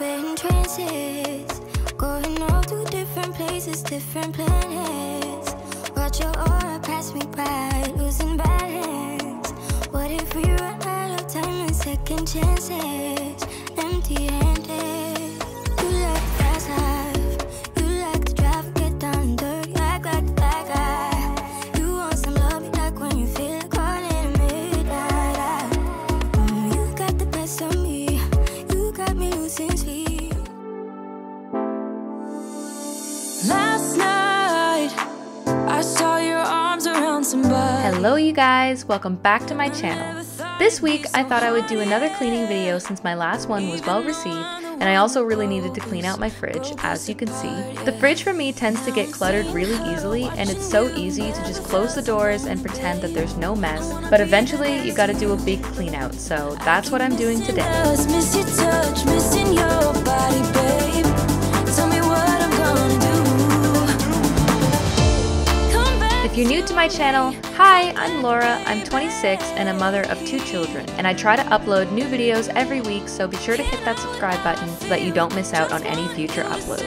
We're in trances, going all through different places, different planets. Watch your aura pass me by, losing balance. What if we run out of time and second chances? Empty-handed. You like the fast life, you like to drive, get down dirt, you act like the black guy. You want some love, you like when you feel like calling midnight. You got the best of me, you got me losing sleep. Last night, I saw your arms around somebody. Hello you guys, welcome back to my channel. This week, I thought I would do another cleaning video since my last one was well received, and I also really needed to clean out my fridge, as you can see. The fridge for me tends to get cluttered really easily, and it's so easy to just close the doors and pretend that there's no mess, but eventually you gotta do a big clean out, so that's what I'm doing today. If you're new to my channel, hi, I'm Laura, I'm 26 and a mother of 2 children, and I try to upload new videos every week, so be sure to hit that subscribe button so that you don't miss out on any future uploads.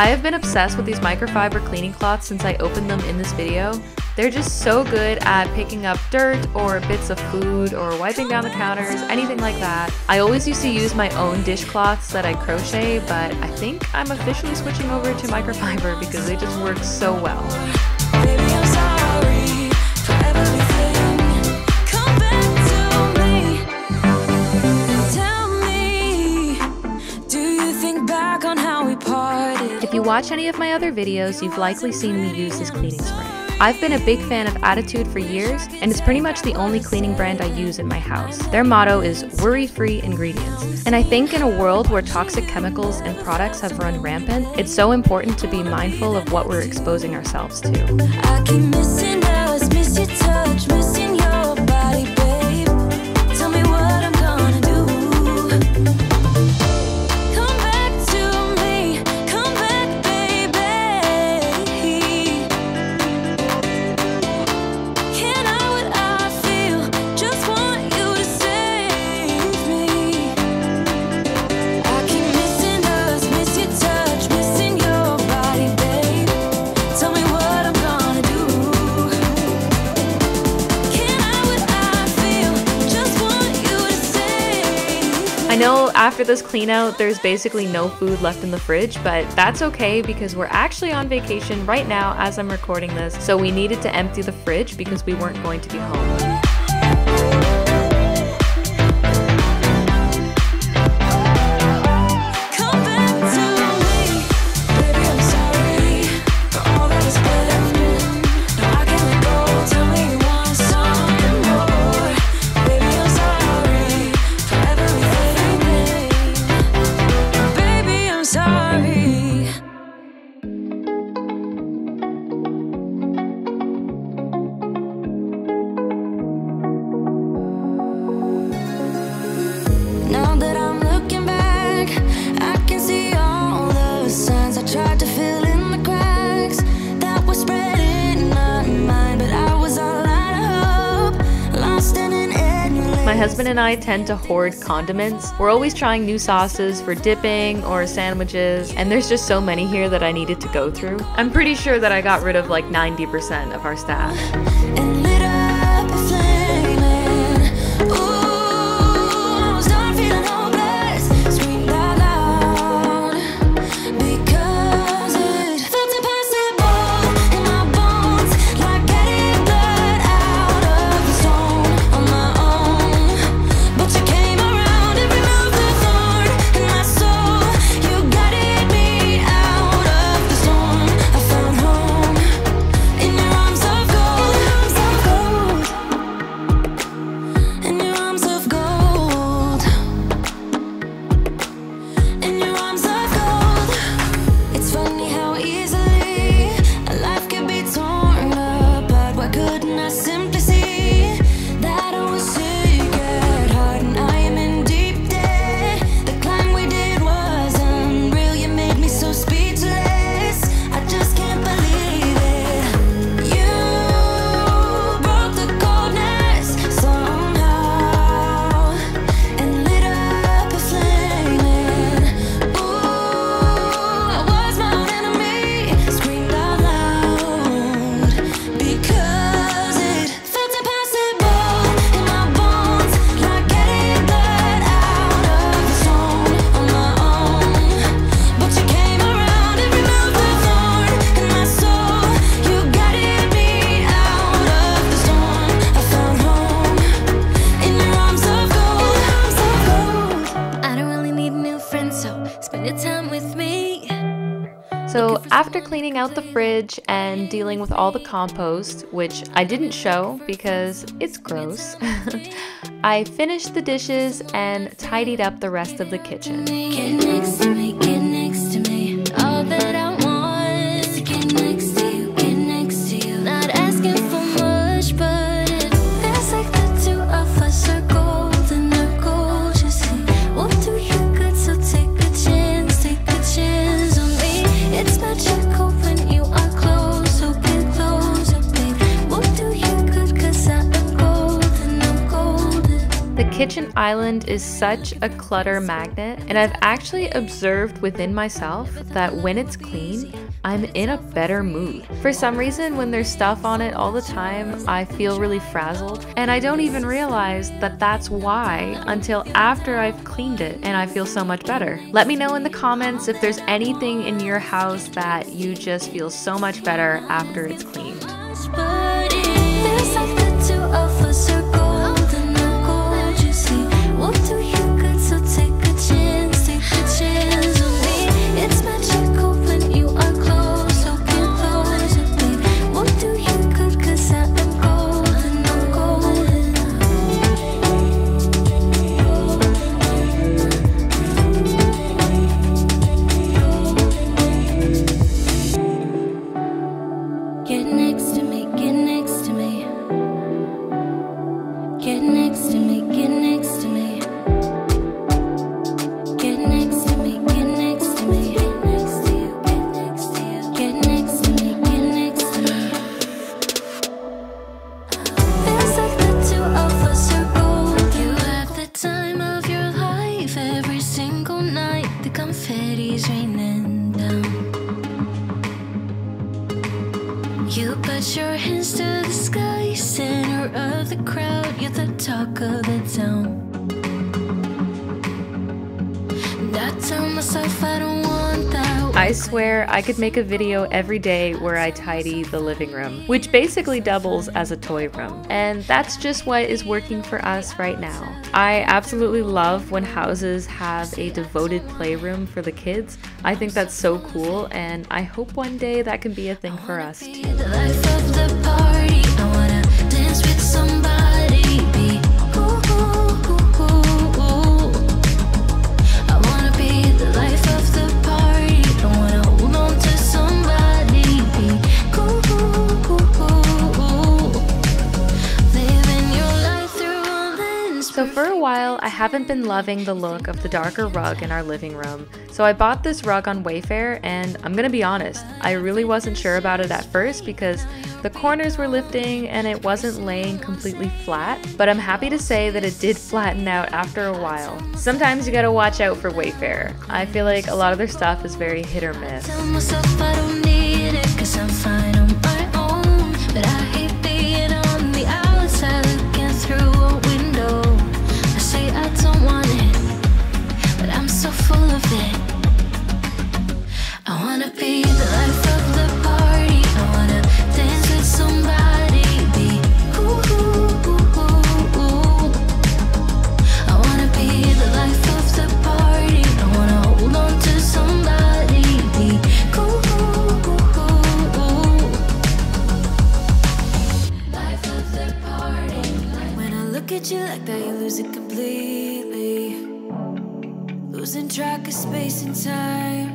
I have been obsessed with these microfiber cleaning cloths since I opened them in this video. They're just so good at picking up dirt or bits of food or wiping down the counters, anything like that. I always used to use my own dishcloths that I crochet, but I think I'm officially switching over to microfiber because they just work so well. If you watch any of my other videos, you've likely seen me use this cleaning spray. I've been a big fan of Attitude for years, and it's pretty much the only cleaning brand I use in my house. Their motto is worry-free ingredients. And I think in a world where toxic chemicals and products have run rampant, it's so important to be mindful of what we're exposing ourselves to. I keep missing us, miss your touch, missing your body, babe. Tell me what I'm gonna do. After this clean out, there's basically no food left in the fridge, but that's okay because we're actually on vacation right now as I'm recording this, so we needed to empty the fridge because we weren't going to be home. My husband and I tend to hoard condiments. We're always trying new sauces for dipping or sandwiches, and there's just so many here that I needed to go through. I'm pretty sure that I got rid of like 90% of our stash. after cleaning out the fridge and dealing with all the compost, which I didn't show because it's gross, I finished the dishes and tidied up the rest of the kitchen. Kitchen island is such a clutter magnet, and I've actually observed within myself that when it's clean, I'm in a better mood. For some reason, when there's stuff on it all the time, I feel really frazzled, and I don't even realize that that's why until after I've cleaned it, and I feel so much better. Let me know in the comments if there's anything in your house that you just feel so much better after it's cleaned. You put your hands to the sky, center of the crowd, you're the talk of the town. And I tell myself I don't want that. I swear I could make a video every day where I tidy the living room, which basically doubles as a toy room. And that's just what is working for us right now. I absolutely love when houses have a devoted playroom for the kids. I think that's so cool, and I hope one day that can be a thing for us too. So for a while, I haven't been loving the look of the darker rug in our living room, so I bought this rug on Wayfair, and I'm gonna be honest, I really wasn't sure about it at first because the corners were lifting and it wasn't laying completely flat, but I'm happy to say that it did flatten out after a while. Sometimes you gotta watch out for Wayfair. I feel like a lot of their stuff is very hit or miss. Space and time.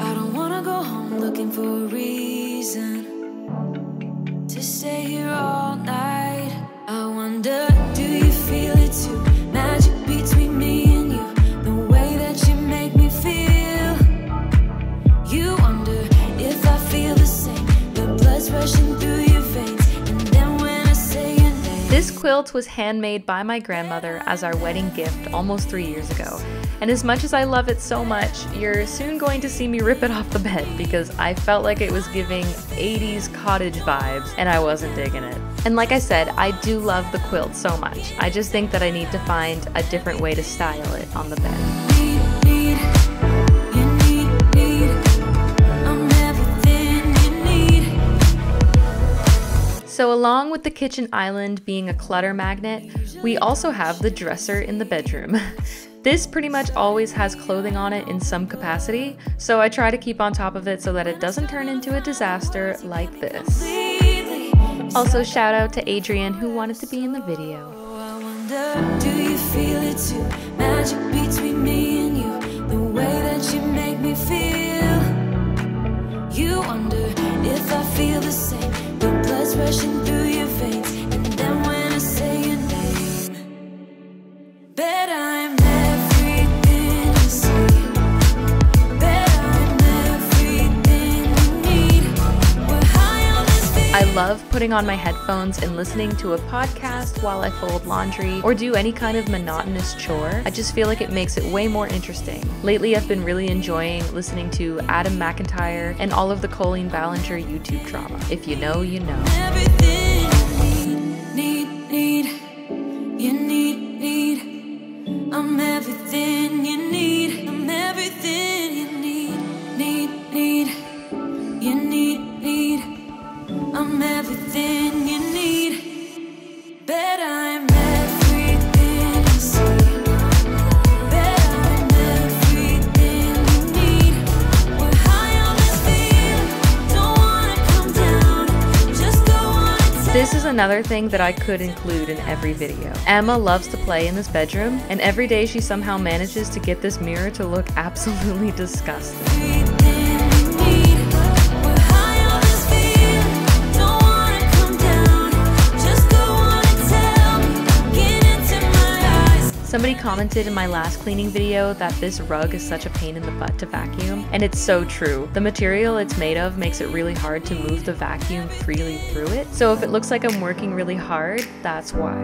I don't wanna go home looking for a reason to stay here all night. I wonder, do you feel it too? Magic between me and you, the way that you make me feel. You wonder if I feel the same, the blood's rushing through your veins. And then when I say your name. This quilt was handmade by my grandmother as our wedding gift almost 3 years ago. And as much as I love it so much, you're soon going to see me rip it off the bed because I felt like it was giving 80s cottage vibes and I wasn't digging it. And like I said, I do love the quilt so much. I just think that I need to find a different way to style it on the bed. So along with the kitchen island being a clutter magnet, we also have the dresser in the bedroom. This pretty much always has clothing on it in some capacity, so I try to keep on top of it so that it doesn't turn into a disaster like this. Also, shout out to Adrienne who wanted to be in the video. I wonder, do you feel it too? Magic between me and you, the way that you make me feel. You wonder if I feel the same, the blood's rushing through your veins, and then when I say your name, bet I'm everything you see. I love putting on my headphones and listening to a podcast while I fold laundry or do any kind of monotonous chore. I just feel like it makes it way more interesting. Lately, I've been really enjoying listening to Adam McIntyre and all of the Colleen Ballinger YouTube drama. If you know, you know. Everything need, you need. I'm everything you need. I'm everything you need, you need. I'm everything you need, but I'm everything you see, but I'm everything you need. We're high on this field, don't wanna come down, just don't wanna take. This is another thing that I could include in every video. Emma loves to play in this bedroom, and every day she somehow manages to get this mirror to look absolutely disgusting. Somebody commented in my last cleaning video that this rug is such a pain in the butt to vacuum, and it's so true. The material it's made of makes it really hard to move the vacuum freely through it, so if it looks like I'm working really hard, that's why.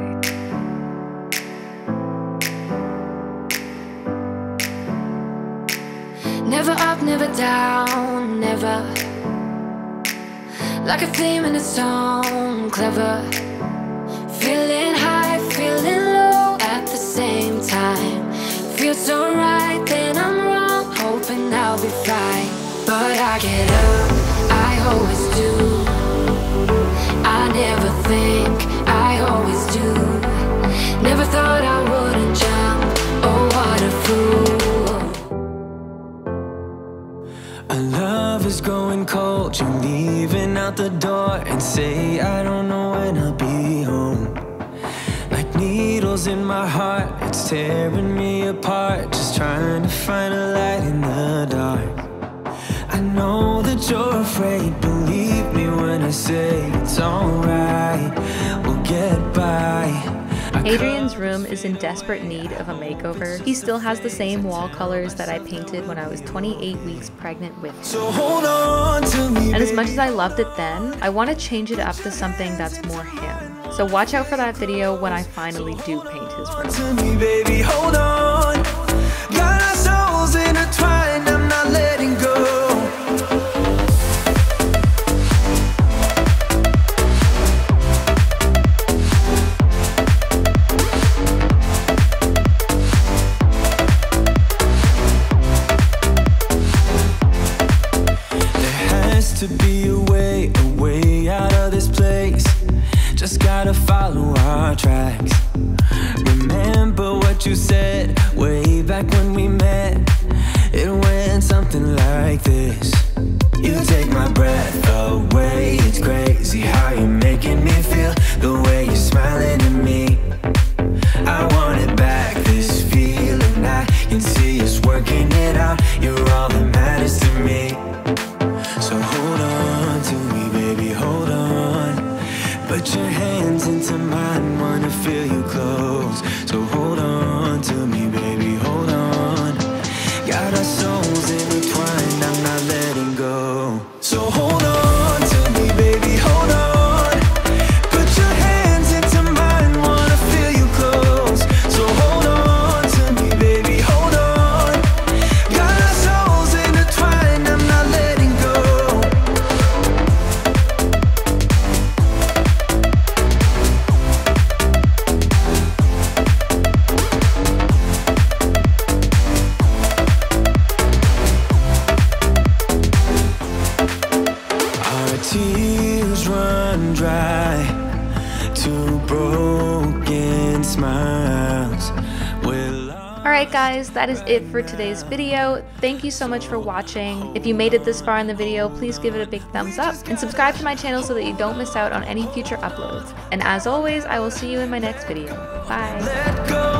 Never up, never down, never. Like a theme in a song, clever. Feeling high, feeling low at the same time. Feels so right, then I'm wrong. Hoping I'll be fine, but I get up, I always do. I never think, I always do. Never thought I wouldn't jump, oh what a fool. Our love is growing cold, you're leaving out the door. And say I don't know when I'll be home. Needles in my heart, it's tearing me apart. Just trying to find a light in the dark. I know that you're afraid, believe me when I say it's alright, we'll get by. Adrienne's room is in desperate need of a makeover. He still has the same wall colors that I painted when I was 28 weeks pregnant with him. So hold on to me. And as much as I loved it then, I want to change it up to something that's more him. So watch out for that video when I finally do paint his room. To me, baby, hold on. Got our souls intertwined, I'm not letting go. There has to be a way out of this place. Just gotta follow our tracks. Remember what you said way back when we met. It went something like this. You take my breath away. It's crazy how you're making me feel. The way you're smiling at me, I want it back, this feeling. I can see us working it out. You're all that matters to me. So hold on to me, baby, hold on. Put your hands into mine, wanna feel you close. So hold on to me, baby, hold on. Got our souls intertwined, I'm not letting go. So hold on to me, baby, hold on. Put your hands into mine, wanna feel you close. So hold on to me, baby, hold on. Got our souls intertwined, I'm not letting go. Tears run dry, two broken smiles will Alright guys, that is it for today's video. Thank you so much for watching. If you made it this far in the video, please give it a big thumbs up and subscribe to my channel so that you don't miss out on any future uploads. And as always, I will see you in my next video. Bye!